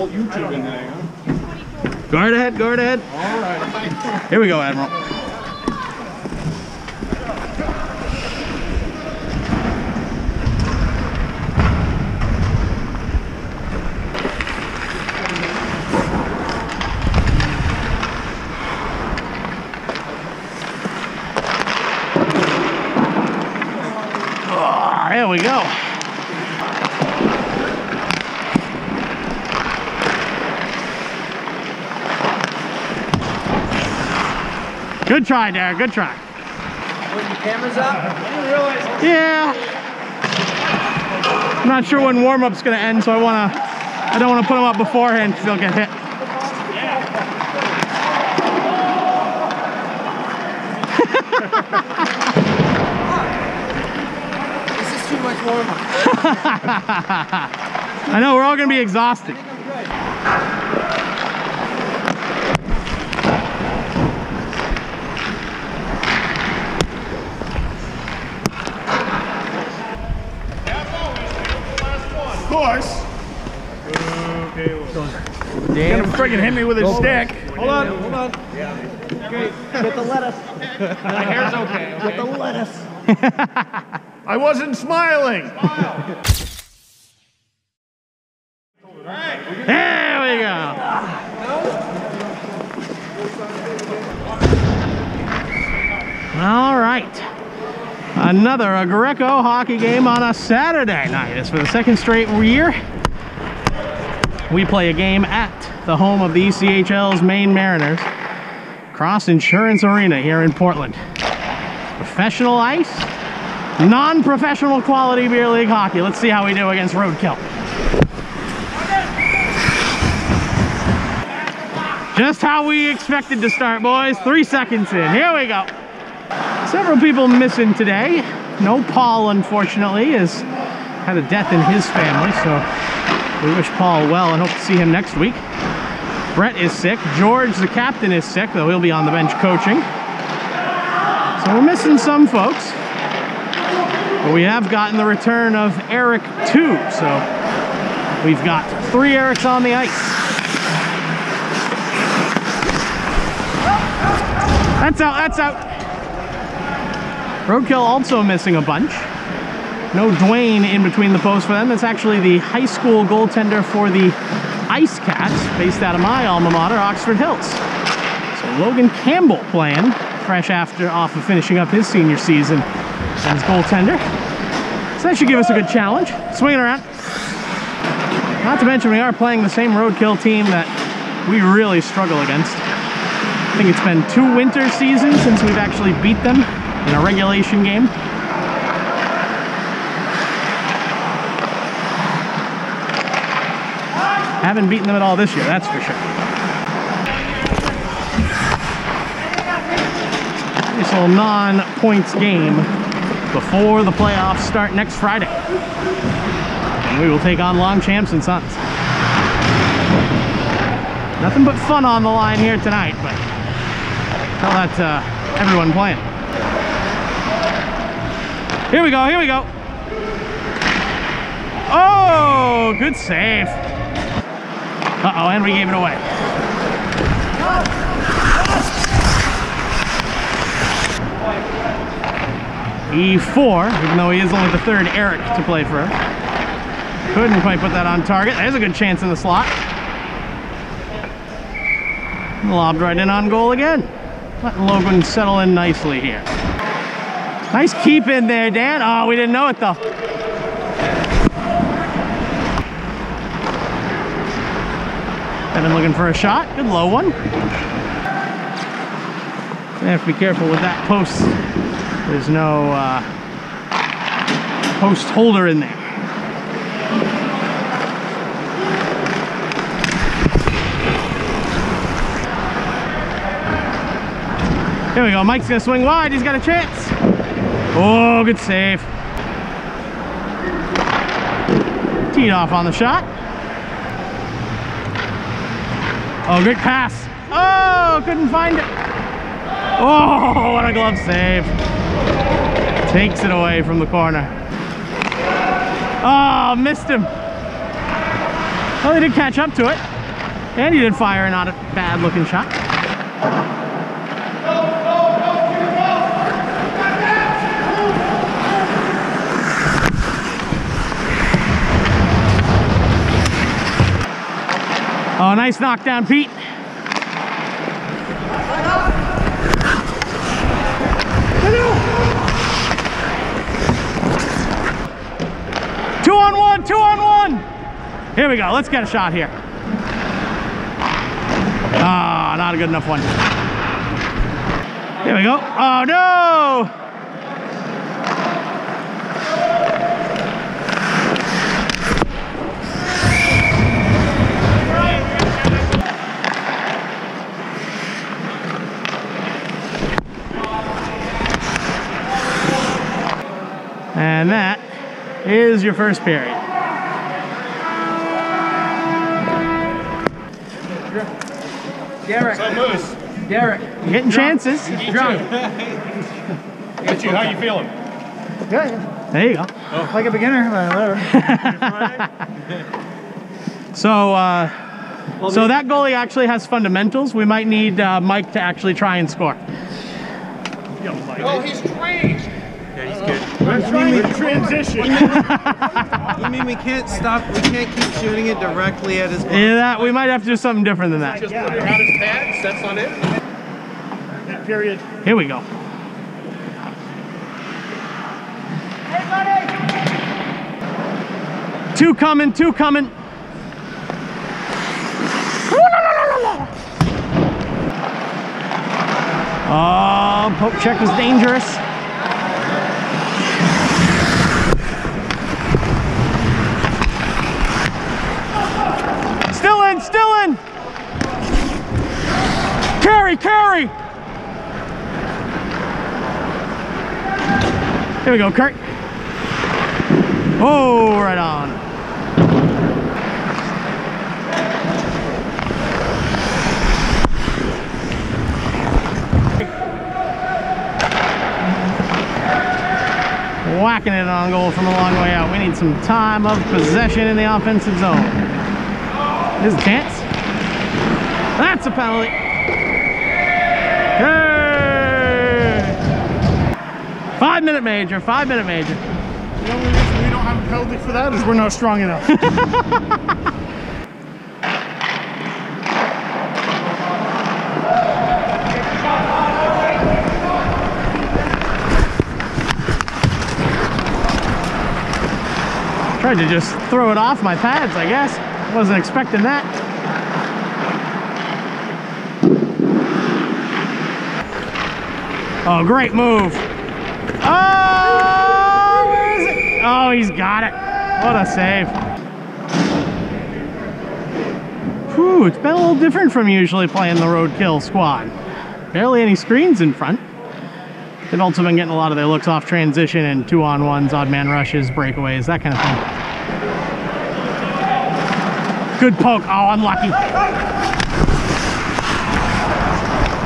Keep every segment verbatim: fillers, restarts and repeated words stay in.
whole YouTube in there, huh? Guard ahead, guard ahead. All right. Here we go, Admiral. There we go. Good try, Darren. Good try. Put your cameras up. I didn't realize. Yeah. I'm not sure when warm-up's gonna end, so I wanna. I don't wanna put them up beforehand because they'll get hit. Yeah. I know, we're all gonna be exhausted. Of course. Okay, well. Damn, gonna friggin' hit me with his Go stick. Over. Hold on, hold on. Yeah. Okay. Get the lettuce. Okay. My hair's okay, okay. Get the lettuce. I wasn't smiling. Smile. There we go. All right. Another Aggreko hockey game on a Saturday night. It's for the second straight year. We play a game at the home of the E C H L's Maine Mariners, Cross Insurance Arena here in Portland. Professional ice. Non-professional quality beer league hockey. Let's see how we do against Roadkill. Just how we expected to start, boys. Three seconds in. Here we go. Several people missing today. No Paul, unfortunately, has had a death in his family, so we wish Paul well and hope to see him next week. Brett is sick. George, the captain, is sick, though he'll be on the bench coaching. So we're missing some folks. But we have gotten the return of Eric too, so we've got three Erics on the ice. That's out, that's out. Roadkill also missing a bunch. No Dwayne in between the posts for them. That's actually the high school goaltender for the Ice Cats, based out of my alma mater, Oxford Hills. So Logan Campbell playing, fresh after off of finishing up his senior season as goaltender. So that should give us a good challenge. Swing it around. Not to mention we are playing the same Roadkill team that we really struggle against. I think it's been two winter seasons since we've actually beat them in a regulation game. Haven't beaten them at all this year, that's for sure. Nice little non-points game before the playoffs start next Friday. And we will take on Long Champs and Sons. Nothing but fun on the line here tonight, but tell that to uh, everyone playing. Here we go, here we go. Oh, good save. Uh-oh, and we gave it away. E four, even though he is only the third Eric to play for us. Couldn't quite put that on target. There's a good chance in the slot. Lobbed right in on goal again. Letting Logan settle in nicely here. Nice keep in there, Dan. Oh, we didn't know it though. Evan looking for a shot. Good low one. You have to be careful with that post. There's no uh, post holder in there. Here we go, Mike's gonna swing wide, he's got a chance. Oh, good save. Teed off on the shot. Oh, good pass. Oh, couldn't find it. Oh, what a glove save. Takes it away from the corner. Oh, missed him. Well, they did catch up to it. And he did fire, not a bad looking shot. Oh, nice knockdown, Pete. Two on one, two on one. Here we go, let's get a shot here. Ah, oh, not a good enough one. Here we go. Oh no! And that is your first period. Derek, Derek, you're getting chances. You're drunk. But you, how you feeling? Good. There you go. Oh. Like a beginner, but whatever. so, uh, so that goalie actually has fundamentals. We might need uh, Mike to actually try and score. Oh, he's trained. Yeah, he's good. We're trying to transition. You mean we can't stop, we can't keep shooting it directly at his body? Yeah, that, we might have to do something different than that. Just put it on his pads, that's not it. That period. Here we go. Hey, buddy! Two coming, two coming. Oh, poke check was dangerous. Still in. Carry, carry. Here we go, Kurt. Oh, right on. Whacking it on goal from a long way out. We need some time of possession in the offensive zone. There's a chance. That's a penalty. Hey! Five minute major, five minute major. The only reason we don't have a penalty for that is we're not strong enough. Tried to just throw it off my pads, I guess. Wasn't expecting that. Oh, great move. Oh, where is it? Oh, he's got it. What a save. Whew, it's been a little different from usually playing the Roadkill squad. Barely any screens in front. They've also been getting a lot of their looks off transition and two-on-ones, odd man rushes, breakaways, that kind of thing. Good poke. Oh, unlucky.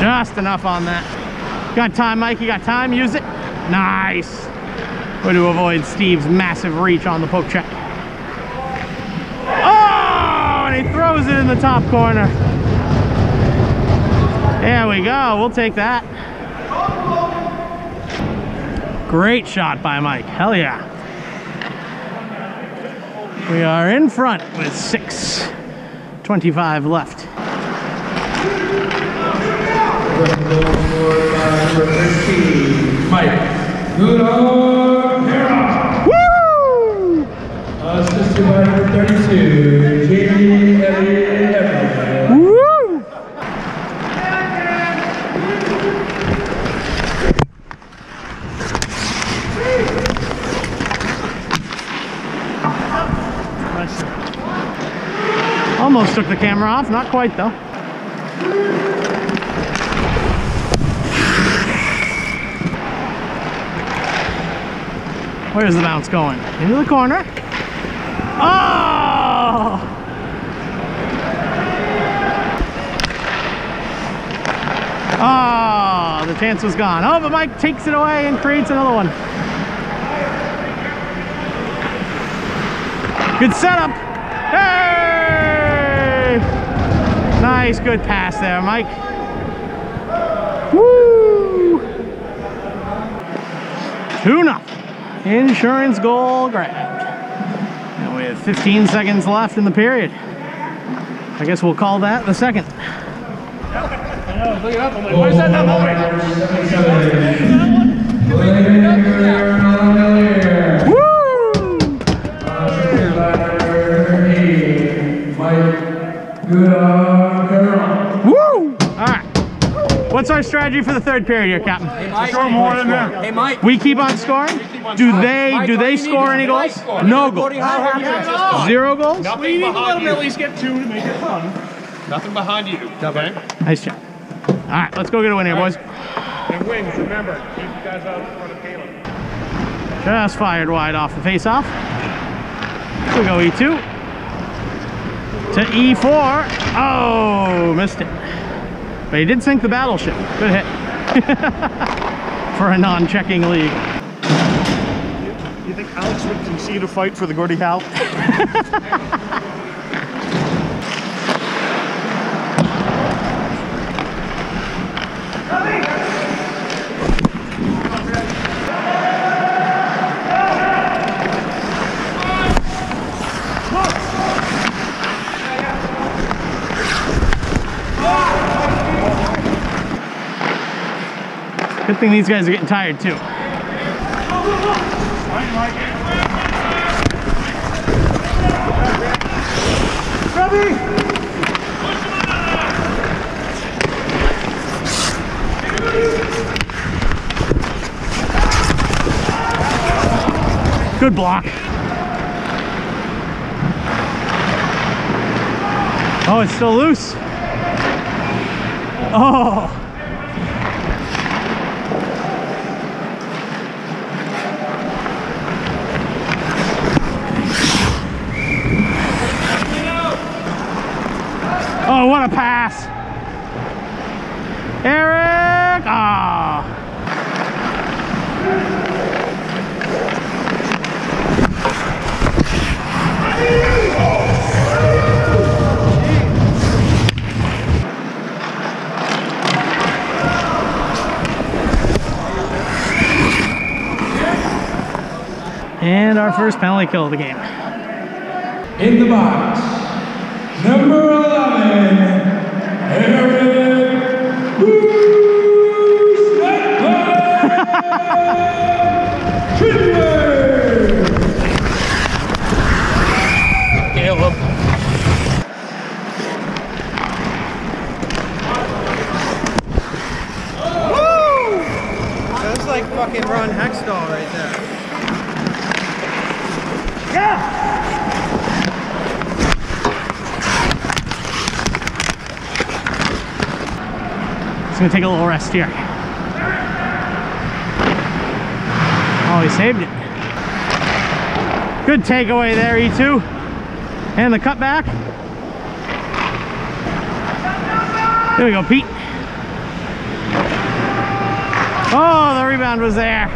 Just enough on that. Got time, Mike. You got time? Use it. Nice. Way to avoid Steve's massive reach on the poke check. Oh, and he throws it in the top corner. There we go. We'll take that. Great shot by Mike. Hell yeah. We are in front with six twenty-five left. Mike. Woo! Assisted by number thirty-two, Jamie Elliott. Woo! Almost took the camera off, not quite though. Where's the bounce going? Into the corner. Oh! Oh, the chance was gone. Oh, but Mike takes it away and creates another one. Good setup. Hey! nice good pass there, Mike. Woo! two nothing. Insurance goal grabbed. And we have fifteen seconds left in the period. I guess we'll call that the second. Look it up. I'm like, where's that number? Woo! Alright. What's our strategy for the third period here, Captain? Hey, score more than them. Hey, Mike. We keep on scoring? Do they Mike, do they score any goals? Score. No goals. No. Zero goals? Nothing we need to let them at least get two to make it fun. Nothing behind you. Okay? Nice job. All right, let's go get a win here, boys. And wings, remember, keep you guys out in front of Caleb. Just fired wide off the face-off. We go E two to E four. Oh, missed it. But he did sink the battleship. Good hit for a non-checking league. You think Alex would concede a fight for the Gordie Howe? I think these guys are getting tired too. Good block. Oh, it's still loose. Oh. Oh, what a pass. Eric! Ah. And our first penalty kill of the game. In the box, number eleven, Eric Roosevelt. Caleb. Woo! That's like fucking Ron Hextall right there. Yeah! Gonna take a little rest here. Oh, he saved it. Good takeaway there, E two. And the cutback. There we go, Pete. Oh, the rebound was there.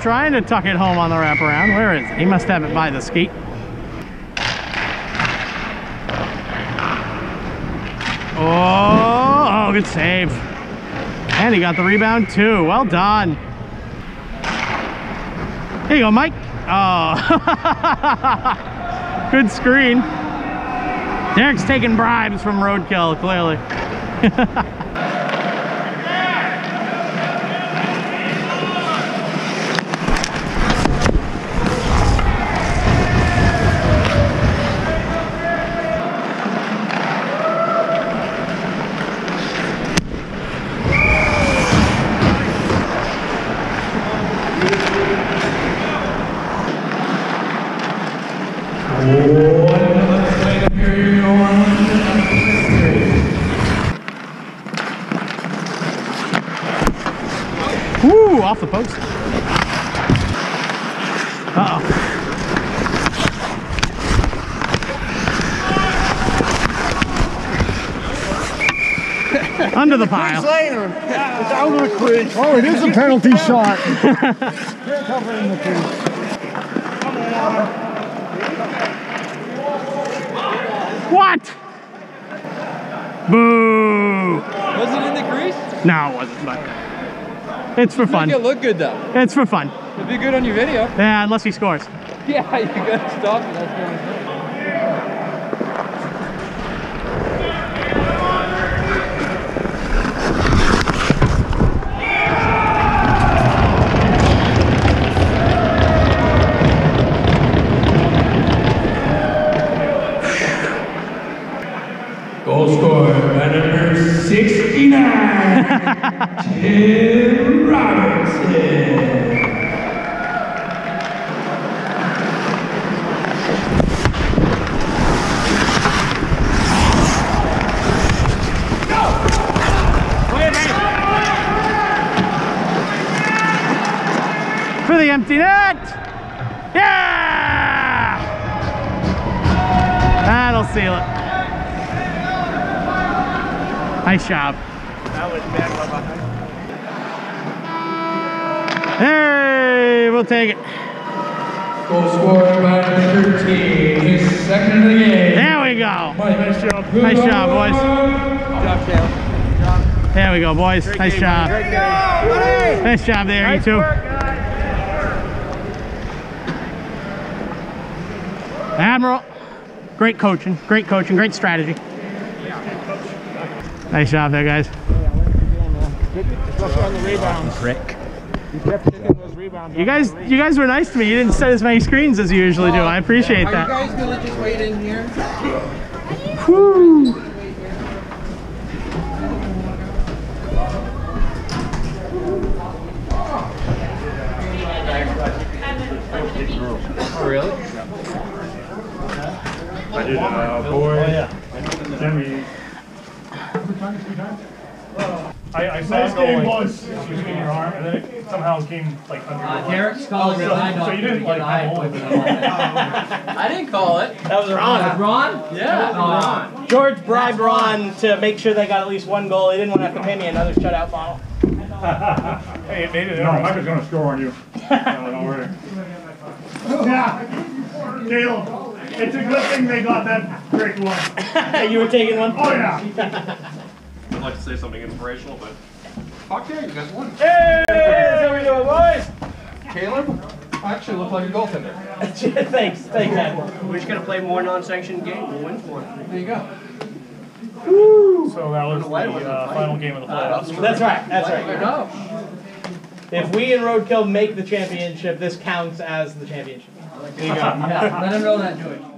Trying to tuck it home on the wraparound. Where is it? He must have it by the skate. Oh, oh, good save. And he got the rebound too. Well done. There you go, Mike. Oh, good screen. Derek's taking bribes from Roadkill, clearly. Woo, off the post. Uh-oh. Under the pile. It's out of the crease. Oh, it is a penalty shot. They're covering the crease. What? Boo! Was it in the crease? No, it wasn't. But it's for fun. It'll look good though. It's for fun. It'll be good on your video. Yeah, unless he scores. Yeah, you gotta stop it. That's going. Tim Robertson. Go! For the empty net. Yeah! That'll seal it. Nice job. That was bad luck behind. Hey, we'll take it. Goal scored by number thirteen, his second of the game. There we go. Nice job. Nice job, boys. Good job, there we go, boys. Great nice game, job. Great game. Nice job there, nice you two. Work, Admiral, great coaching, great coaching, great strategy. Yeah. Nice job there, guys. Especially on the rebounds. Prick. You kept taking those rebounds. You guys, you guys were nice to me. You didn't set as many screens as you usually do. I appreciate that. Are you guys gonna just wait in here? Woo! Oh, really? I did, uh, boy. Jimmy. I, I saw it was in your arm, and then it somehow came like under uh, your Derek's calling so, I so you didn't like hold it. I didn't call it. That was Ron. Ron? Yeah. Uh, Ron. George bribed Ron to make sure they got at least one goal. He didn't want to have to pay me another shutout bottle. Hey, it made it. No, Mike was going to score on you. No, don't worry. Yeah. Caleb. It's a good thing they got that great one. You were taking one? Oh, yeah. I'd like to say something inspirational, but fuck yeah, you guys won. Hey! That's how we doing, boys? Caleb, I actually look like a goaltender. Thanks, thanks, Ed. We're just going to play more non-sanctioned games. We'll win for it. There you go. Woo! So that was the uh, final game of the playoffs. Uh, that's right, that's right. No. If we in Roadkill make the championship, this counts as the championship. There you go. Yeah, let him roll that joint.